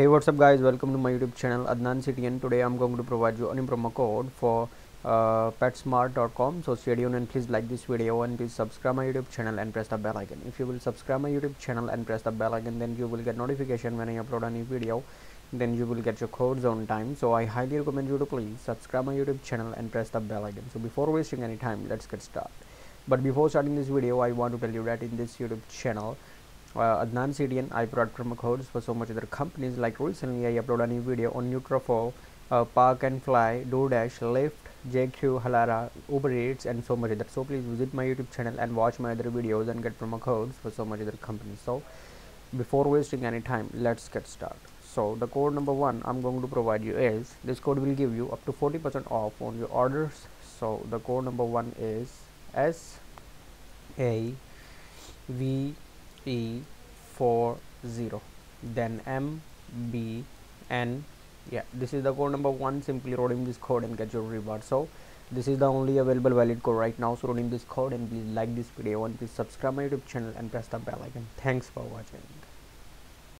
Hey, what's up guys, welcome to my YouTube channel Adnan City, and today I'm going to provide you a new promo code for petsmart.com. so stay tuned and please like this video and please subscribe my YouTube channel and press the bell icon. If you will subscribe my YouTube channel and press the bell icon, then you will get notification when I upload a new video, then you will get your codes on time. So I highly recommend you to please subscribe my YouTube channel and press the bell icon. So before wasting any time, let's get started. But before starting this video, I want to tell you that in this YouTube channel Adnan CDN, I brought promo codes for so much other companies. Like recently I uploaded a new video on Neutropho, Park and Fly, Do Dash, Lift, JQ Halara, Uber Eats, and so much other. So please visit my YouTube channel and watch my other videos and get promo codes for so much other companies. So before wasting any time, let's get started. So the code number one I'm going to provide you is, this code will give you up to 40% off on your orders. So the code number one is SAVE40, then MBN. yeah, this is the code number one. Simply redeem this code and get your reward. So this is the only available valid code right now, so redeem this code and please like this video and please subscribe my YouTube channel and press the bell icon. Thanks for watching.